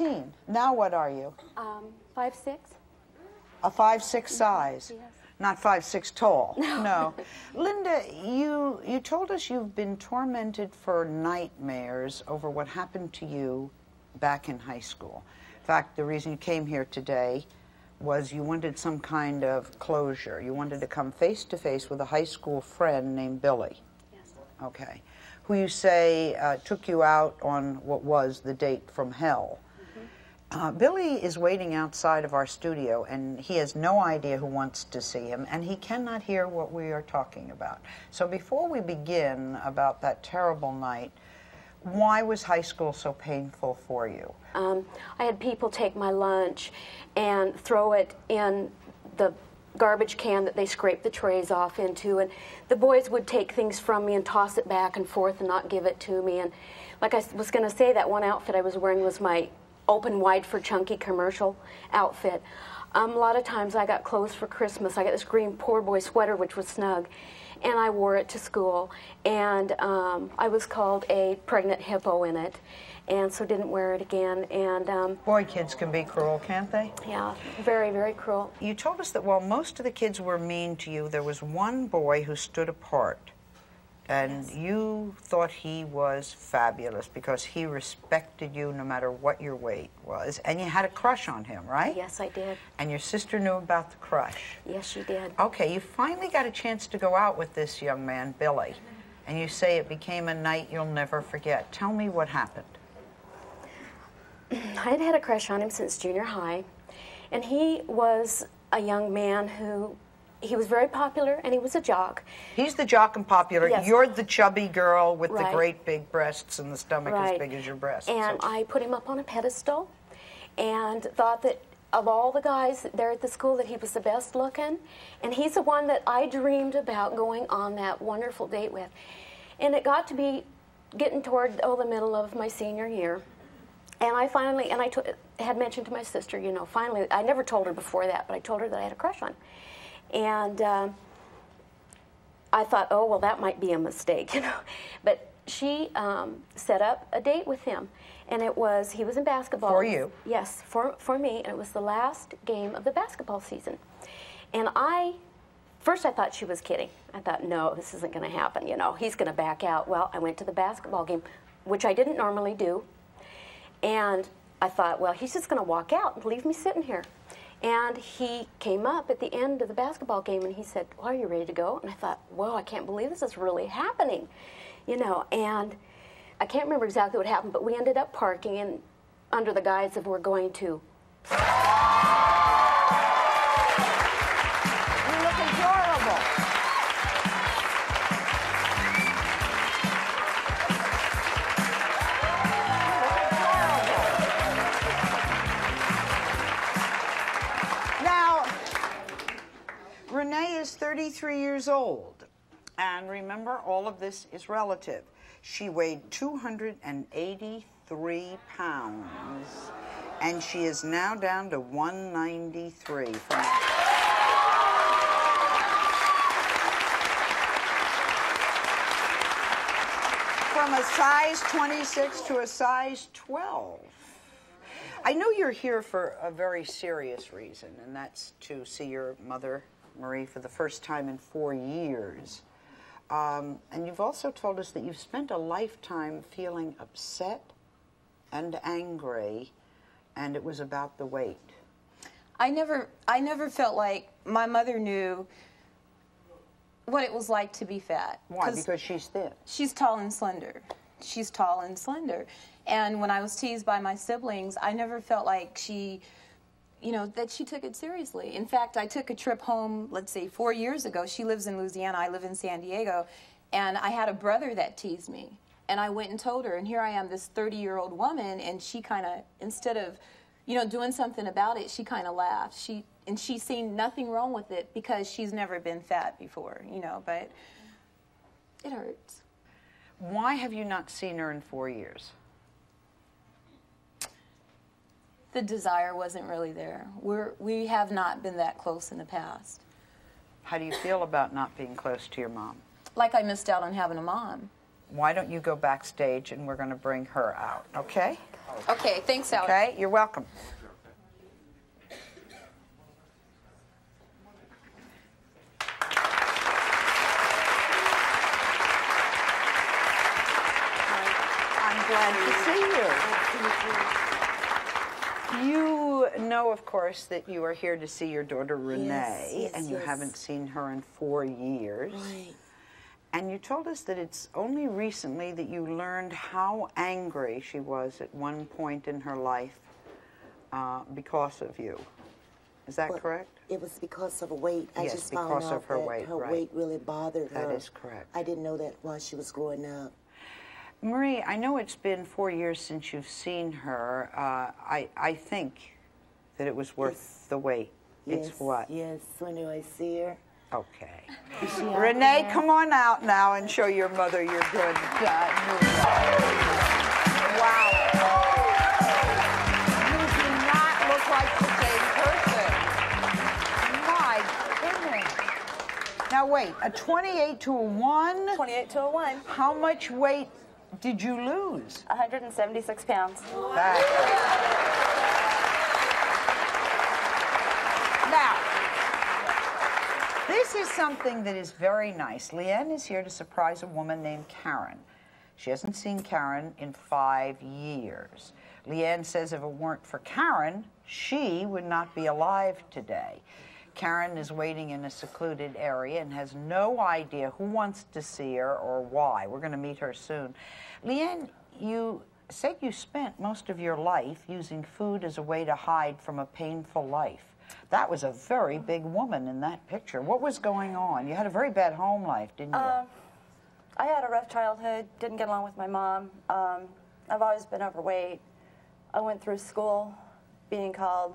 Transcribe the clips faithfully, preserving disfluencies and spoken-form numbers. fifteen. Now what are you? Um, five six. A five six size. Yes. Not five six tall. No. No. Linda, you you told us you've been tormented for nightmares over what happened to you back in high school. In fact, the reason you came here today was you wanted some kind of closure. You wanted to come face to face with a high school friend named Billy. Yes. Okay. Who you say uh, took you out on what was the date from hell. Uh, Billy is waiting outside of our studio, and he has no idea who wants to see him, and he cannot hear what we are talking about. So before we begin about that terrible night, why was high school so painful for you? Um, I had people take my lunch and throw it in the garbage can that they scraped the trays off into, and the boys would take things from me and toss it back and forth and not give it to me. And like I was going to say, that one outfit I was wearing was my open wide for chunky commercial outfit. Um, a lot of times I got clothes for Christmas. I got this green poor boy sweater, which was snug, and I wore it to school. And um, I was called a pregnant hippo in it, and so didn't wear it again. And um, boy, kids can be cruel, can't they? Yeah, very, very cruel. You told us that while most of the kids were mean to you, there was one boy who stood apart. And yes. You thought he was fabulous because he respected you no matter what your weight was. And you had a crush on him, right? Yes, I did. And your sister knew about the crush. Yes, she did. Okay, you finally got a chance to go out with this young man, Billy. And you say it became a night you'll never forget. Tell me what happened. I had had a crush on him since junior high. And he was a young man who... he was very popular, and he was a jock. He's the jock and popular. Yes. You're the chubby girl with right. the great big breasts and the stomach right. as big as your breasts. And so. I put him up on a pedestal and thought that of all the guys there at the school that he was the best looking. And he's the one that I dreamed about going on that wonderful date with. And it got to be getting toward, oh, the middle of my senior year. And I finally, and I t had mentioned to my sister, you know, finally, I never told her before that, but I told her that I had a crush on him. And um, I thought, oh, well, that might be a mistake, you know. But she um, set up a date with him, and it was, he was in basketball. For you? Yes, for, for me, and it was the last game of the basketball season. And I, first I thought she was kidding. I thought, no, this isn't going to happen, you know, he's going to back out. Well, I went to the basketball game, which I didn't normally do, and I thought, well, he's just going to walk out and leave me sitting here. And he came up at the end of the basketball game, and he said, well, are you ready to go? And I thought, whoa, I can't believe this is really happening, you know. And I can't remember exactly what happened, but we ended up parking and under the guise of we're going to. You look adorable. Renee is thirty-three years old, and remember, all of this is relative. She weighed two hundred eighty-three pounds, and she is now down to one ninety-three. From from a size twenty-six to a size twelve. I know you're here for a very serious reason, and that's to see your mother, Marie, for the first time in four years. Um, and you've also told us that you've spent a lifetime feeling upset and angry, and it was about the weight. I never, I never felt like my mother knew what it was like to be fat. Why? Because she's thin. She's tall and slender. She's tall and slender. And when I was teased by my siblings, I never felt like she... you know, that she took it seriously. In fact, I took a trip home, let's say, four years ago. She lives in Louisiana, I live in San Diego, and I had a brother that teased me. And I went and told her, and here I am, this thirty-year-old woman, and she kind of, instead of, you know, doing something about it, she kind of laughed. She, and she seen nothing wrong with it because she's never been fat before, you know, but it hurts. Why have you not seen her in four years? The desire wasn't really there. We're, we have not been that close in the past. How do you feel about not being close to your mom? Like I missed out on having a mom. Why don't you go backstage and we're going to bring her out, okay? Okay, thanks, Alex. Okay, you're welcome. I'm glad to see you. You know, of course, that you are here to see your daughter Renee, yes, yes, and you yes. haven't seen her in four years. Right. And you told us that it's only recently that you learned how angry she was at one point in her life uh, because of you. Is that well, correct? It was because of a weight. I yes, just found out her that weight, her right. weight really bothered her. That is correct. I didn't know that while she was growing up. Marie, I know it's been four years since you've seen her. Uh, I, I think that it was worth yes. the wait. Yes. It's what? Yes, when do I see her? Okay. Renee, there? Come on out now and show your mother your good God. Wow. You do not look like the same person. My goodness. Now wait, a twenty-eight to a one? twenty-eight to a one. How much weight did you lose? one hundred seventy-six pounds. Wow. That's This is something that is very nice. Leanne is here to surprise a woman named Karen. She hasn't seen Karen in five years. Leanne says if it weren't for Karen, she would not be alive today. Karen is waiting in a secluded area and has no idea who wants to see her or why. We're going to meet her soon. Leanne, you said you spent most of your life using food as a way to hide from a painful life. That was a very big woman in that picture. What was going on? You had a very bad home life, didn't you? Um, I had a rough childhood, didn't get along with my mom. Um, I've always been overweight. I went through school being called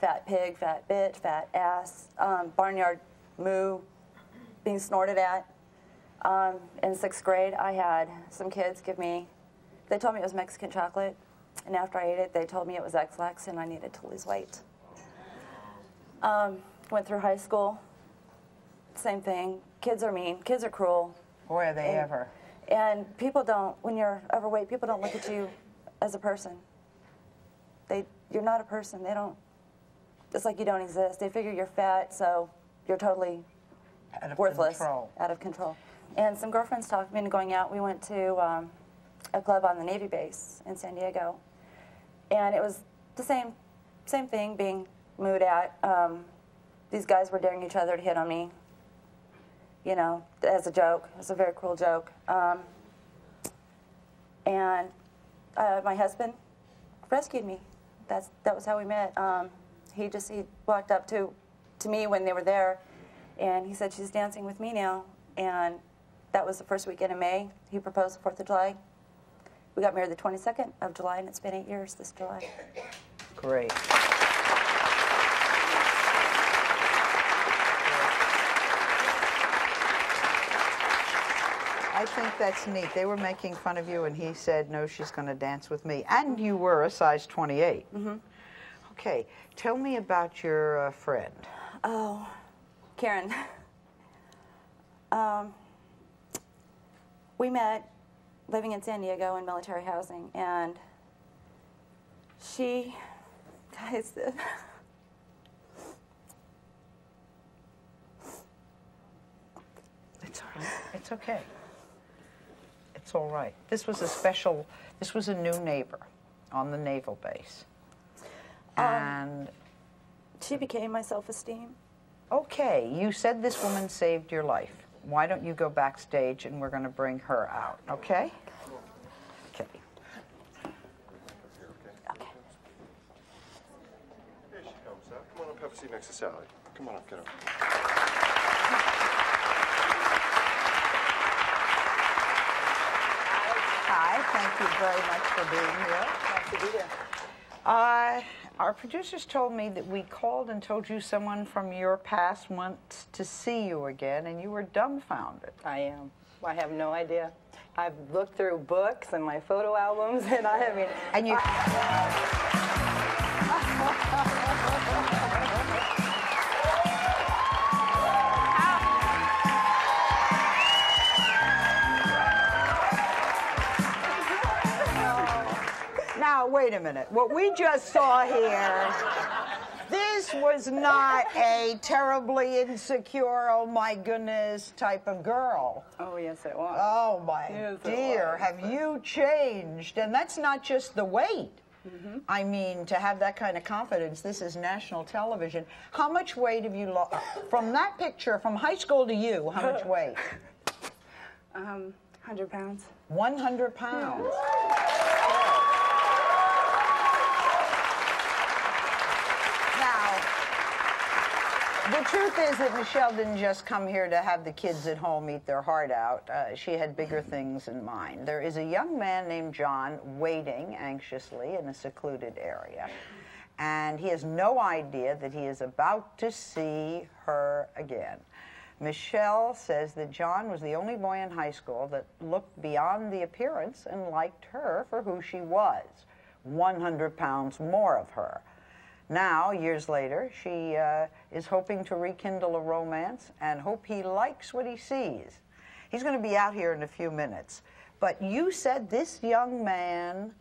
fat pig, fat bitch, fat ass, um, barnyard moo, being snorted at. Um, in sixth grade, I had some kids give me, they told me it was Mexican chocolate, and after I ate it, they told me it was X-Lax and I needed to lose weight. Um, went through high school, same thing. Kids are mean, kids are cruel. Boy, are they and, ever. And people don't, when you're overweight, people don't look at you as a person. They, you're not a person, they don't, it's like you don't exist. They figure you're fat, so you're totally out of worthless, control. out of control. And some girlfriends talked me into going out. We went to um, a club on the Navy base in San Diego, and it was the same, same thing, being mood at. Um, these guys were daring each other to hit on me, you know, as a joke. It was a very cruel joke. Um, and uh, my husband rescued me. That's, that was how we met. Um, he just he walked up to, to me when they were there, and he said, she's dancing with me now. And that was the first weekend in May. He proposed the fourth of July. We got married the twenty-second of July, and it's been eight years this July. Great. I think that's neat. They were making fun of you, and he said, no, she's going to dance with me. And you were a size twenty-eight. Mm-hmm. Okay. Tell me about your uh, friend. Oh, Karen. um, we met living in San Diego in military housing, and she... Guys, it's all right. It's okay. It's all right. This was a special, this was a new neighbor on the naval base. Um, and she became my self-esteem. Okay, you said this woman saved your life. Why don't you go backstage and we're going to bring her out, okay? Okay. Okay. Here she comes out. Come on up, have a seat next to Sally. Come on up, get up. Hi, thank you very much for being here. Nice to be here. Uh, our producers told me that we called and told you someone from your past wants to see you again, and you were dumbfounded. I am. I have no idea. I've looked through books and my photo albums, and I haven't... And you... I, uh, a minute. What we just saw here, this was not a terribly insecure, oh my goodness, type of girl. Oh, yes, it was. Oh, my yes, dear, was, have but... you changed? And that's not just the weight. Mm-hmm. I mean, to have that kind of confidence, this is national television. How much weight have you lost? From that picture, from high school to you, how much weight? Um, one hundred pounds. one hundred pounds. Yeah. The truth is that Michelle didn't just come here to have the kids at home eat their heart out. Uh, she had bigger things in mind. There is a young man named John waiting anxiously in a secluded area, and he has no idea that he is about to see her again. Michelle says that John was the only boy in high school that looked beyond the appearance and liked her for who she was, one hundred pounds more of her. Now, years later, she uh, is hoping to rekindle a romance and hope he likes what he sees. He's going to be out here in a few minutes. But you said this young man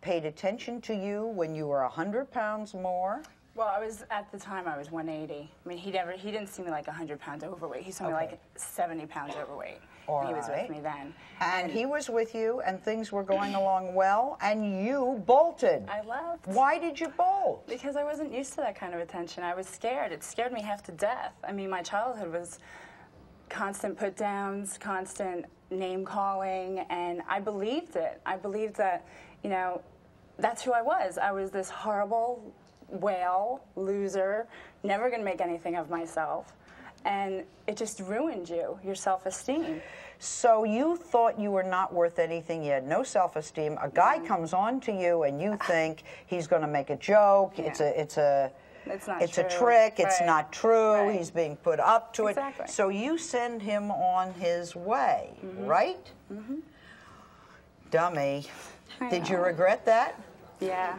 paid attention to you when you were one hundred pounds more? Well, I was, at the time, I was one eighty. I mean, he never, he didn't see me like one hundred pounds overweight. He saw me okay. like seventy pounds overweight. All he was right. with me then. And, and he was with you, and things were going along well, and you bolted. I left. Why did you bolt? Because I wasn't used to that kind of attention. I was scared. It scared me half to death. I mean, my childhood was constant put-downs, constant name-calling, and I believed it. I believed that, you know, that's who I was. I was this horrible... whale, loser, never going to make anything of myself. And it just ruined you, your self-esteem. So you thought you were not worth anything, you had no self-esteem. A guy yeah. comes on to you and you think he's going to make a joke, yeah. it's a, it's a, it's, not it's a trick, right. it's not true, right. he's being put up to exactly. it. So you send him on his way, mm-hmm. right? Mm-hmm. Dummy. I Did know. you regret that? Yeah.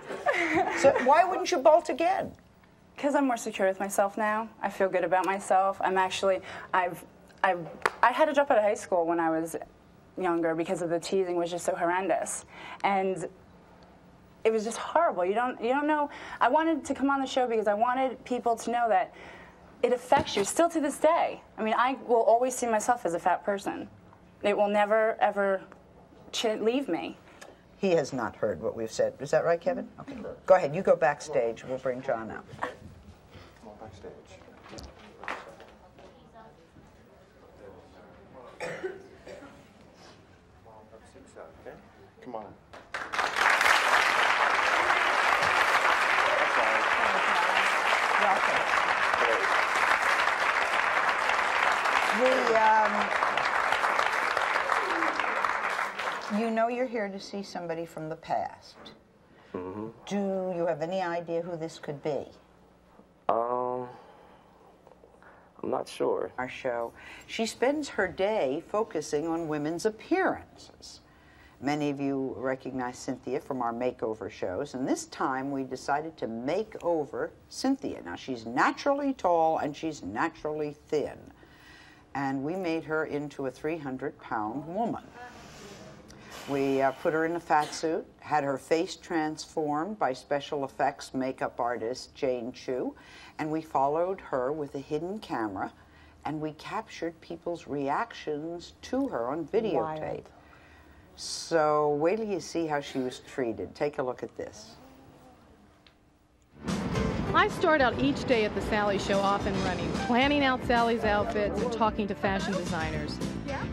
So why wouldn't you bolt again? Because I'm more secure with myself now. I feel good about myself. I'm actually, I've, I've, I had to drop out of high school when I was younger because of the teasing was just so horrendous. And it was just horrible. You don't, you don't know. I wanted to come on the show because I wanted people to know that it affects you still to this day. I mean, I will always see myself as a fat person. It will never, ever ch leave me. He has not heard what we've said. Is that right, Kevin? Okay. Go ahead. You go backstage. We'll bring John out. Come on backstage. Come on. Welcome. We, um... You know you're here to see somebody from the past. Mm-hmm. Do you have any idea who this could be? Um, I'm not sure. Our show. She spends her day focusing on women's appearances. Many of you recognize Cynthia from our makeover shows, and this time we decided to make over Cynthia. Now, she's naturally tall and she's naturally thin, and we made her into a three hundred pound woman. We uh, put her in a fat suit, had her face transformed by special effects makeup artist Jane Chu, and we followed her with a hidden camera, and we captured people's reactions to her on videotape. Wild. So wait till you see how she was treated. Take a look at this. I start out each day at the Sally Show off and running, planning out Sally's outfits and talking to fashion designers.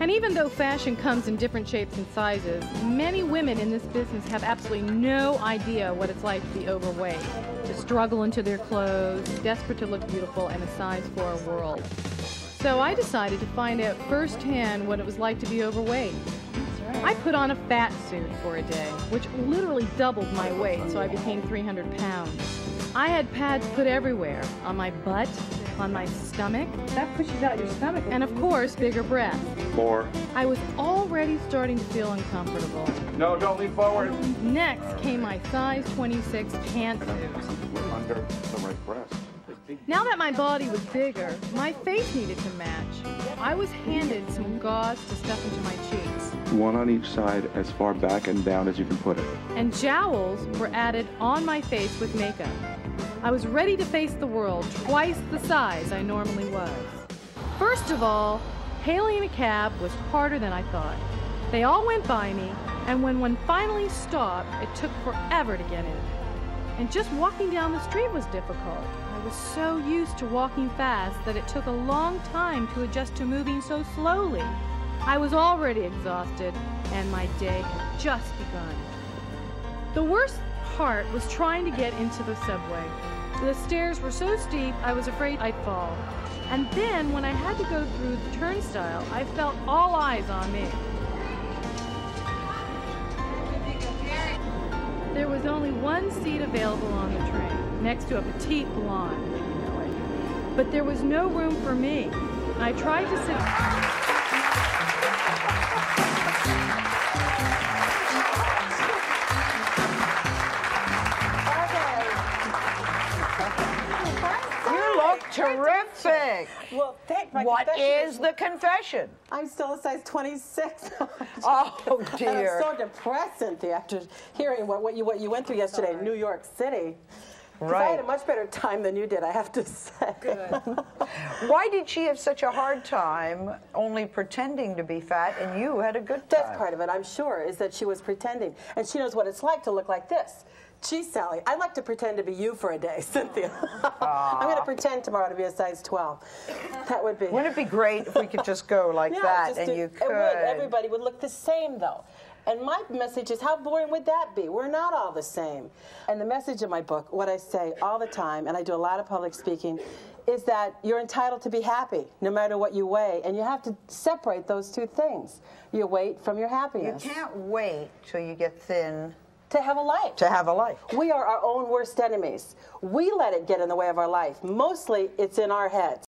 And even though fashion comes in different shapes and sizes, many women in this business have absolutely no idea what it's like to be overweight, to struggle into their clothes, desperate to look beautiful in a size four world. So I decided to find out firsthand what it was like to be overweight. I put on a fat suit for a day, which literally doubled my weight, so I became three hundred pounds. I had pads put everywhere, on my butt, on my stomach. That pushes out your stomach. And of course, bigger breasts. More. I was already starting to feel uncomfortable. No, don't lean forward. Next came my size twenty-six pantsuit. We're under the right breast. Now that my body was bigger, my face needed to match. I was handed some gauze to stuff into my cheeks. One on each side, as far back and down as you can put it. And jowls were added on my face with makeup. I was ready to face the world, twice the size I normally was. First of all, hailing a cab was harder than I thought. They all went by me, and when one finally stopped, it took forever to get in. And just walking down the street was difficult. I was so used to walking fast that it took a long time to adjust to moving so slowly. I was already exhausted, and my day had just begun. The worst part was trying to get into the subway. The stairs were so steep, I was afraid I'd fall. And then, when I had to go through the turnstile, I felt all eyes on me. There was only one seat available on the train, next to a petite blonde. But there was no room for me. I tried to sit... Terrific. Well, thank my what confession is, is the confession? I'm still a size twenty-six. Oh, dear. I'm so depressed, Cynthia, after hearing what, what, you, what you went through yesterday in New York City. Right. I had a much better time than you did, I have to say. Good. Why did she have such a hard time only pretending to be fat and you had a good time? That's part of it, I'm sure, is that she was pretending. And she knows what it's like to look like this. Geez, Sally, I'd like to pretend to be you for a day, Cynthia. I'm going to pretend tomorrow to be a size twelve. That would be... Wouldn't it be great if we could just go like yeah, that and do, you could... It would. Everybody would look the same, though. And my message is, how boring would that be? We're not all the same. And the message of my book, what I say all the time, and I do a lot of public speaking, is that you're entitled to be happy, no matter what you weigh. And you have to separate those two things, your weight from your happiness. You can't wait till you get thin... To have a life. To have a life. We are our own worst enemies. We let it get in the way of our life. Mostly, it's in our heads.